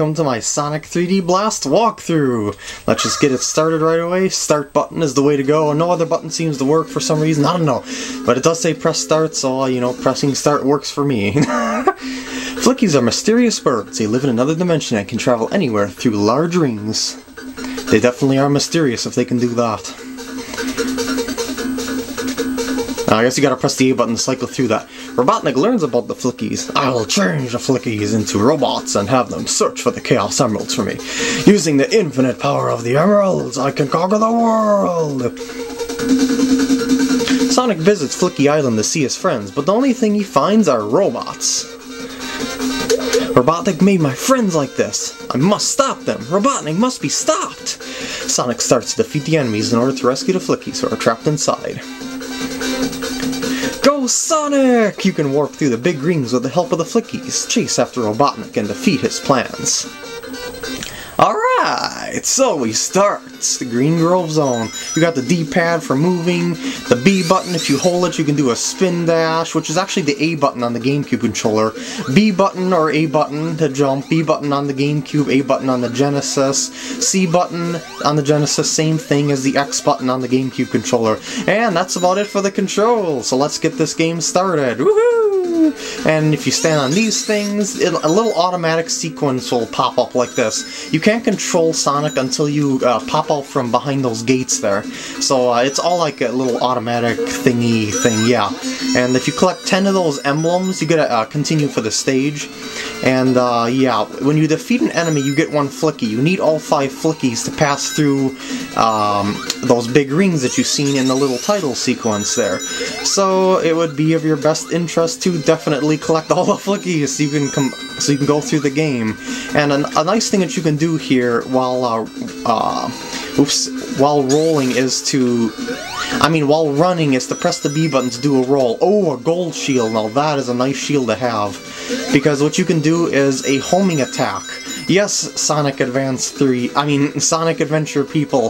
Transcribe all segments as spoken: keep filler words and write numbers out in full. welcome to my Sonic three D Blast walkthrough! Let's just get it started right away. Start button is the way to go. No other button seems to work for some reason, I don't know. But it does say press start, so you know, pressing start works for me. Flickies are mysterious birds. They live in another dimension and can travel anywhere through large rings. They definitely are mysterious if they can do that. Uh, I guess you gotta press the A button to cycle through that. Robotnik learns about the Flickies. I will change the Flickies into robots and have them search for the Chaos Emeralds for me. Using the infinite power of the Emeralds, I can conquer the world! Sonic visits Flicky Island to see his friends, but the only thing he finds are robots. Robotnik made my friends like this. I must stop them. Robotnik must be stopped! Sonic starts to defeat the enemies in order to rescue the Flickies who are trapped inside. Go Sonic! You can warp through the big rings with the help of the Flickies, chase after Robotnik, and defeat his plans. Alright, so we start the Green Grove Zone. You got the D-pad for moving, the B button, if you hold it you can do a spin dash, which is actually the A button on the GameCube controller. B button or A button to jump, B button on the GameCube, A button on the Genesis, C button on the Genesis, same thing as the X button on the GameCube controller. And that's about it for the controls, so let's get this game started. Woohoo! And if you stand on these things, it, a little automatic sequence will pop up like this. You can't control Sonic until you uh, pop from behind those gates there. So uh, it's all like a little automatic thingy thing, yeah. And if you collect ten of those emblems, you get to uh, continue for the stage. And uh, yeah, when you defeat an enemy, you get one Flicky. You need all five Flickies to pass through um, those big rings that you've seen in the little title sequence there. So it would be of your best interest to definitely collect all the Flickies so you can come, so you can go through the game. And an, a nice thing that you can do here while uh, uh, Oops, while rolling is to, I mean while running is to press the B button to do a roll. Oh, a gold shield, now that is a nice shield to have, because what you can do is a homing attack. Yes, Sonic Advance three, I mean Sonic Adventure people,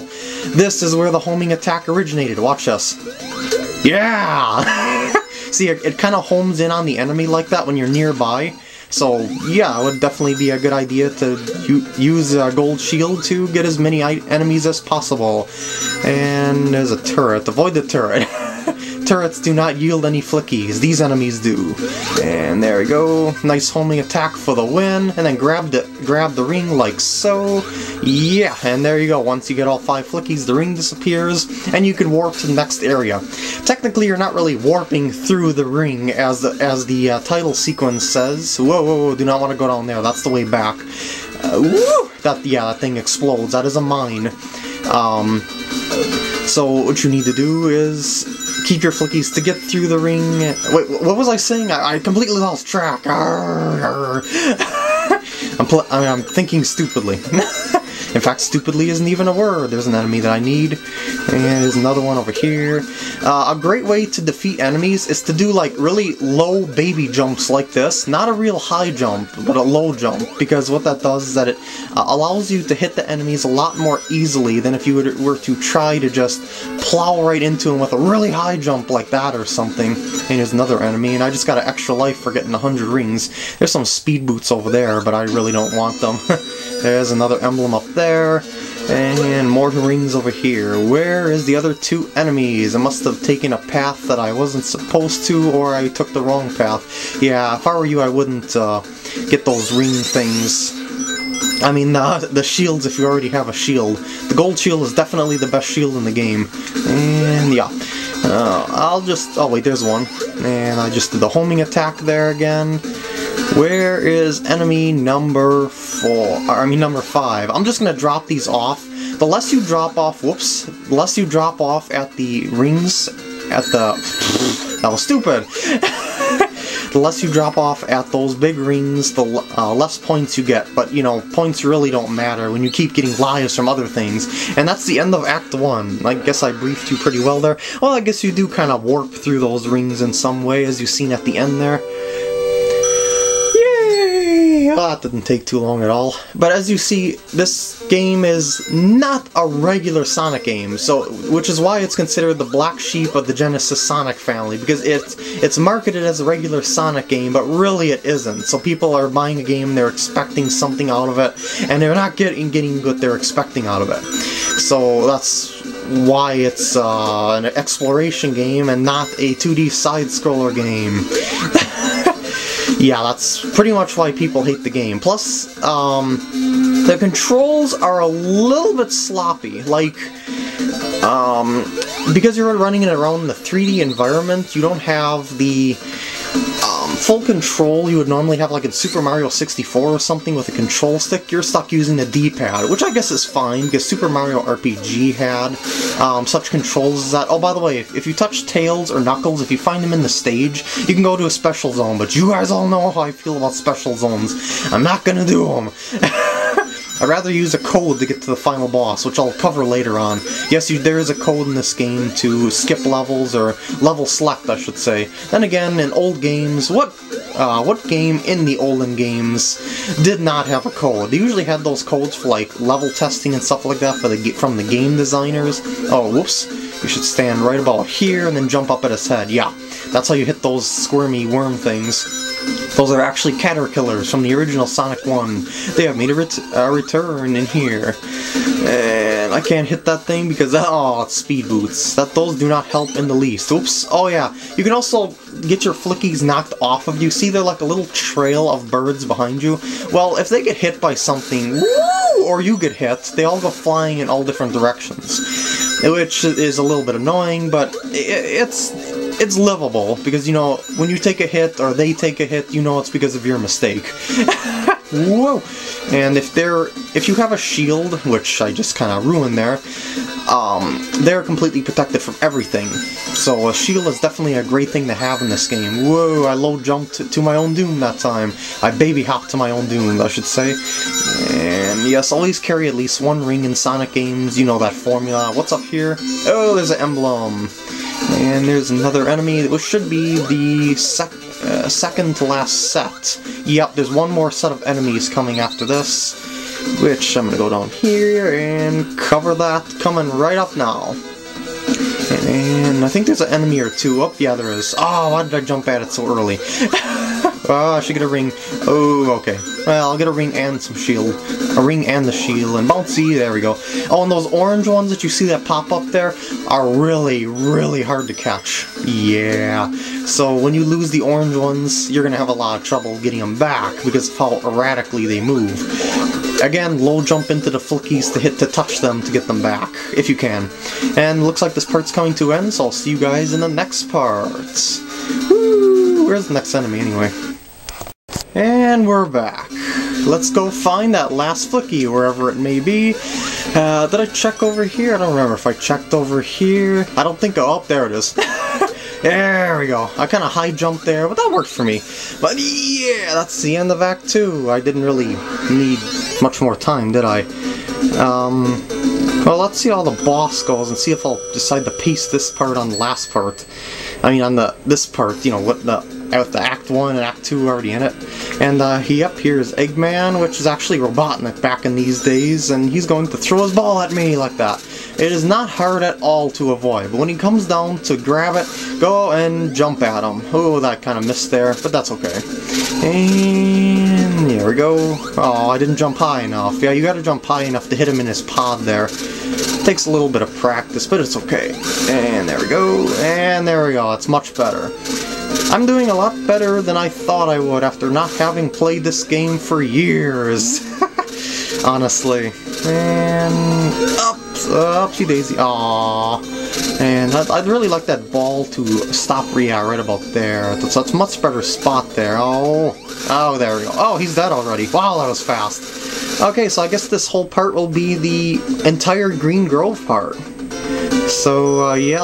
this is where the homing attack originated, watch this. Yeah! See, it, it kind of homes in on the enemy like that when you're nearby. So yeah, it would definitely be a good idea to use a gold shield to get as many enemies as possible. And there's a turret. Avoid the turret. Turrets do not yield any Flickies. These enemies do. And there we go. Nice homing attack for the win. And then grab the grab the ring like so. Yeah, and there you go. Once you get all five Flickies, the ring disappears, and you can warp to the next area. Technically, you're not really warping through the ring, as the, as the uh, title sequence says. Whoa, whoa, whoa! Do not want to go down there. That's the way back. Uh, woo! That yeah, that thing explodes. That is a mine. Um. So what you need to do is keep your Flickies to get through the ring. Wait, what was I saying? I, I completely lost track. Arr, arr. I'm, pl I mean, I'm thinking stupidly. In fact, stupidly isn't even a word. There's an enemy that I need. And there's another one over here. Uh, a great way to defeat enemies is to do like really low baby jumps like this. Not a real high jump, but a low jump. Because what that does is that it uh, allows you to hit the enemies a lot more easily than if you were to try to just plow right into them with a really high jump like that or something. And there's another enemy, and I just got an extra life for getting one hundred rings. There's some speed boots over there, but I really don't want them. There's another emblem up there, and more rings over here. Where is the other two enemies? I must have taken a path that I wasn't supposed to, or I took the wrong path. Yeah, if I were you, I wouldn't uh, get those ring things. I mean, uh, the shields if you already have a shield. The gold shield is definitely the best shield in the game. And yeah. Uh, I'll just... oh wait, there's one. And I just did the homing attack there again. Where is enemy number four? I mean number five. I'm just gonna drop these off. The less you drop off, whoops, the less you drop off at the rings, at the, that was stupid. The less you drop off at those big rings, the uh, less points you get. But, you know, points really don't matter when you keep getting lives from other things. And that's the end of Act one. I guess I briefed you pretty well there. Well, I guess you do kind of warp through those rings in some way, as you've seen at the end there. Well, that didn't take too long at all. But as you see, this game is not a regular Sonic game, so which is why it's considered the black sheep of the Genesis Sonic family, because it's it's marketed as a regular Sonic game, but really it isn't. So people are buying a game, they're expecting something out of it, and they're not getting getting what they're expecting out of it. So that's why it's uh, an exploration game and not a two D side-scroller game. Yeah, that's pretty much why people hate the game. Plus, um, the controls are a little bit sloppy. Like, um, because you're running it around the three D environment, you don't have the um, full control you would normally have, like in Super Mario sixty-four or something with a control stick. You're stuck using the D-pad, which I guess is fine, because Super Mario R P G had um, such controls as that. Oh, by the way, if, if you touch Tails or Knuckles, if you find them in the stage, you can go to a special zone, but you guys all know how I feel about special zones. I'm not gonna do them. I'd rather use a code to get to the final boss, which I'll cover later on. Yes, you, there is a code in this game to skip levels, or level select, I should say. Then again, in old games, what uh, what game in the olden games did not have a code? They usually had those codes for, like, level testing and stuff like that for the, from the game designers. Oh, whoops. You should stand right about here and then jump up at his head. Yeah, that's how you hit those squirmy worm things. Those are actually Caterkillers from the original Sonic One. They have made a ret uh, return in here. And I can't hit that thing because that, oh, it's speed boots. That those do not help in the least. Oops. Oh yeah. You can also get your Flickies knocked off of you. See, they're like a little trail of birds behind you. Well, if they get hit by something, woo, or you get hit, they all go flying in all different directions. Which is a little bit annoying, but it's it's livable, because, you know, when you take a hit or they take a hit, you know it's because of your mistake. Whoa! And if they're if you have a shield, which I just kind of ruined there, um, they're completely protected from everything. So a shield is definitely a great thing to have in this game. Whoa! I low jumped to my own doom that time. I baby hopped to my own doom, I should say. And yes, always carry at least one ring in Sonic games. You know that formula. What's up here? Oh, there's an emblem. And there's another enemy, which should be the sec uh, second to last set. Yep, there's one more set of enemies coming after this, which I'm going to go down here and cover that, coming right up now. And I think there's an enemy or two. Oh, yeah, there is. Oh, why did I jump at it so early? Oh, I should get a ring. Oh, okay. Well, I'll get a ring and some shield. A ring and the shield. And bouncy, there we go. Oh, and those orange ones that you see that pop up there are really, really hard to catch. Yeah. So when you lose the orange ones, you're going to have a lot of trouble getting them back because of how erratically they move. Again, low jump into the Flickies to hit to touch them to get them back, if you can. And looks like this part's coming to an end, so I'll see you guys in the next part. Woo! Where's the next enemy, anyway? And we're back. Let's go find that last Flicky, wherever it may be. Uh, did I check over here? I don't remember if I checked over here. I don't think... Oh, there it is. There we go. I kind of high jumped there, but that worked for me. But yeah, that's the end of Act two. I didn't really need much more time, did I? Um... Well, let's see how the boss goes and see if I'll decide to pace this part on the last part. I mean, on the this part, you know, what the, with the Act one and Act two already in it. And uh, he up here is Eggman, which is actually Robotnik back in these days, and he's going to throw his ball at me like that. It is not hard at all to avoid, but when he comes down to grab it, go and jump at him. Oh, that kind of missed there, but that's okay. And there we go. Oh, I didn't jump high enough. Yeah, you gotta jump high enough to hit him in his pod there. It takes a little bit of practice, but it's okay. And there we go. And there we go. It's much better. I'm doing a lot better than I thought I would after not having played this game for years. Honestly. And up, upsy daisy. Aww. And I'd, I'd really like that ball to stop Ria right about there. That's, that's a much better spot there. Oh. Oh, there we go. Oh, he's dead already. Wow, that was fast. Okay, so I guess this whole part will be the entire Green Grove part. So, uh, yeah.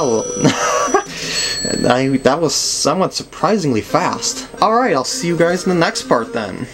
I, that was somewhat surprisingly fast. Alright, I'll see you guys in the next part then.